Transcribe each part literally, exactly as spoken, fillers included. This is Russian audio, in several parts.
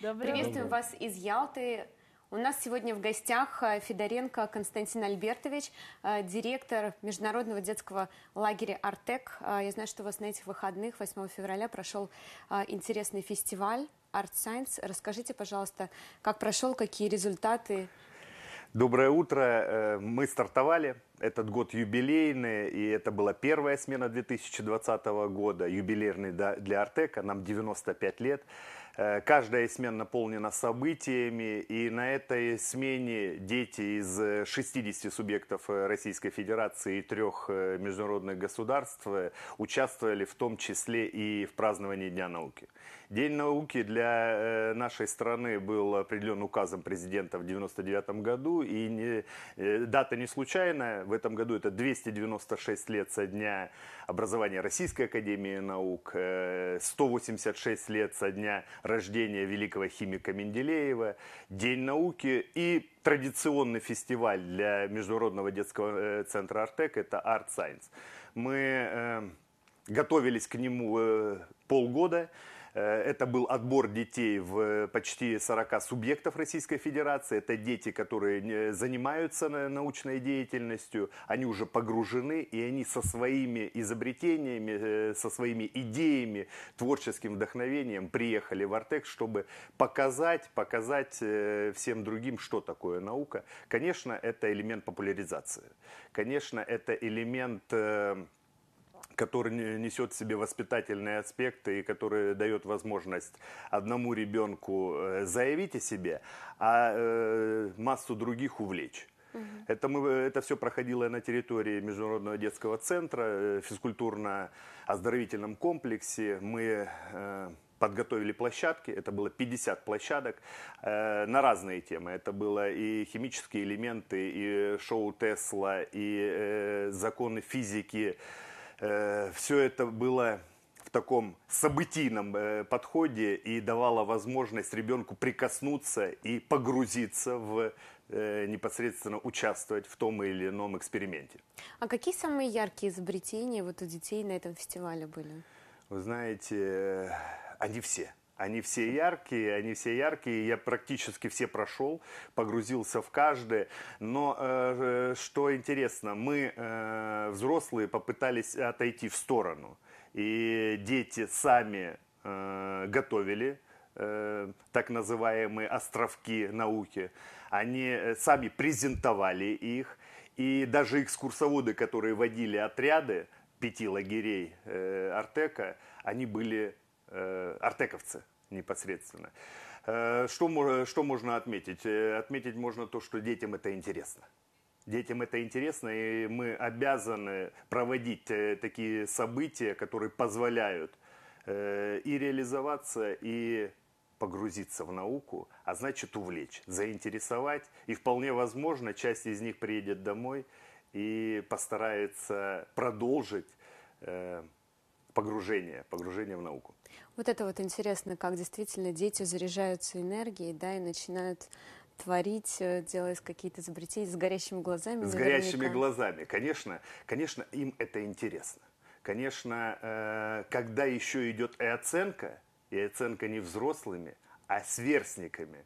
Приветствуем вас из Ялты. У нас сегодня в гостях Федоренко Константин Альбертович, директор международного детского лагеря «Артек». Я знаю, что у вас на этих выходных, восьмого февраля, прошел интересный фестиваль «Art Science». Расскажите, пожалуйста, как прошел, какие результаты? Доброе утро. Мы стартовали. Этот год юбилейный, и это была первая смена две тысячи двадцатого года, юбилейный для «Артека». Нам девяносто пять лет. Каждая из смен наполнена событиями, и на этой смене дети из шестидесяти субъектов Российской Федерации и трех международных государств участвовали в том числе и в праздновании Дня науки. День науки для нашей страны был определен указом президента в девяносто девятом году, и не, дата не случайная. В этом году это двести девяносто шесть лет со дня образования Российской Академии Наук, сто восемьдесят шесть лет со дня рождения великого химика Менделеева, День науки и традиционный фестиваль для Международного детского центра «Артек» – это Art Science. Мы готовились к нему полгода. Это был отбор детей в почти сорока субъектов Российской Федерации. Это дети, которые занимаются научной деятельностью, они уже погружены, и они со своими изобретениями, со своими идеями, творческим вдохновением приехали в «Артек», чтобы показать, показать всем другим, что такое наука. Конечно, это элемент популяризации. Конечно, это элемент, который несет в себе воспитательные аспекты и который дает возможность одному ребенку заявить о себе, а массу других увлечь. Угу. Это, мы, это все проходило на территории Международного детского центра, в физкультурно-оздоровительном комплексе. Мы подготовили площадки, это было пятьдесят площадок э, на разные темы. Это было и химические элементы, и шоу Тесла, и э, законы физики. Все это было в таком событийном подходе и давало возможность ребенку прикоснуться и погрузиться в непосредственно участвовать в том или ином эксперименте. А какие самые яркие изобретения вот у детей на этом фестивале были? Вы знаете, они все. Они все яркие, они все яркие, я практически все прошел, погрузился в каждое. Но э, что интересно, мы, э, взрослые, попытались отойти в сторону. И дети сами э, готовили э, так называемые островки науки. Они сами презентовали их. И даже экскурсоводы, которые водили отряды пяти лагерей э, «Артека», они были артековцы непосредственно. Что, что можно отметить? Отметить можно то, что детям это интересно. Детям это интересно, и мы обязаны проводить такие события, которые позволяют и реализоваться, и погрузиться в науку, а значит увлечь, заинтересовать. И вполне возможно, часть из них приедет домой и постарается продолжить Погружение, погружение в науку. Вот это вот интересно, как действительно дети заряжаются энергией, да, и начинают творить, делать какие-то изобретения с горящими глазами. С наверняка. горящими глазами, конечно, конечно, им это интересно. Конечно, когда еще идет и оценка, и оценка не взрослыми, а сверстниками.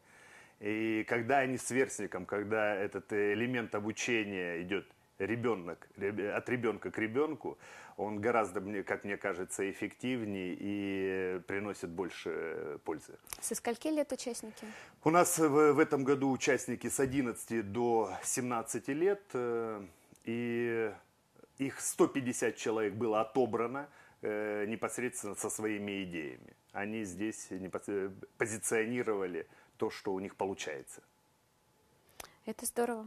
И когда они сверстником, когда этот элемент обучения идет ребенок, от ребенка к ребенку, он гораздо, как мне кажется, эффективнее и приносит больше пользы. Со скольки лет участники? У нас в этом году участники с одиннадцати до семнадцати лет, и их сто пятьдесят человек было отобрано непосредственно со своими идеями. Они здесь позиционировали то, что у них получается. Это здорово.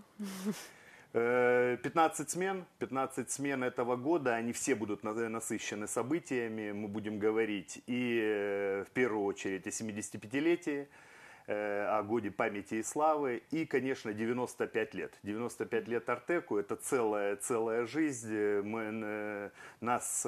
пятнадцать смен, пятнадцать смен этого года, они все будут насыщены событиями. Мы будем говорить и в первую очередь о семидесятипятилетии, о годе памяти и славы, и, конечно, девяносто пять лет. девяносто пять лет «Артеку» – это целая, целая жизнь. Мы, нас,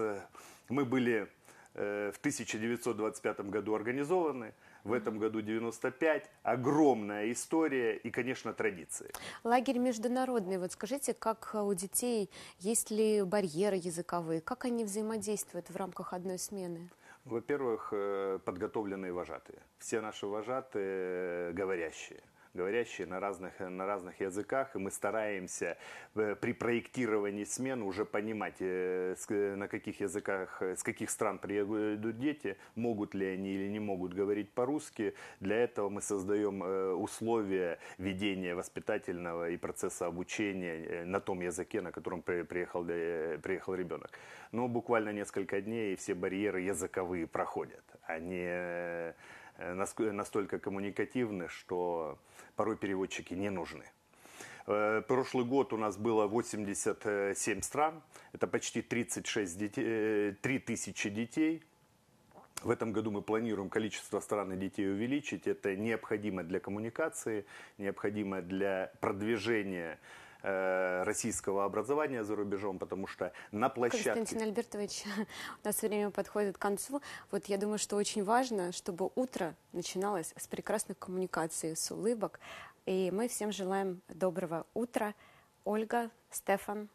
мы были в тысяча девятьсот двадцать пятом году организованы. В этом году девяносто пять, огромная история и, конечно, традиции. Лагерь международный. Вот скажите, как у детей, есть ли барьеры языковые? Как они взаимодействуют в рамках одной смены? Во-первых, подготовленные вожатые. Все наши вожатые говорящие. говорящие на разных, на разных языках, и мы стараемся при проектировании смен уже понимать, на каких языках, с каких стран приедут дети, могут ли они или не могут говорить по-русски. Для этого мы создаем условия ведения воспитательного и процесса обучения на том языке, на котором приехал, приехал ребенок. Но буквально несколько дней, и все барьеры языковые проходят. Они настолько коммуникативны, что порой переводчики не нужны. Прошлый год у нас было восемьдесят семь стран, это почти тридцать шесть, три тысячи детей. В этом году мы планируем количество стран и детей увеличить. Это необходимо для коммуникации, необходимо для продвижения российского образования за рубежом, потому что на площадке... Константин Альбертович, у нас время подходит к концу. Вот я думаю, что очень важно, чтобы утро начиналось с прекрасной коммуникации, с улыбок. И мы всем желаем доброго утра. Ольга, Стефан.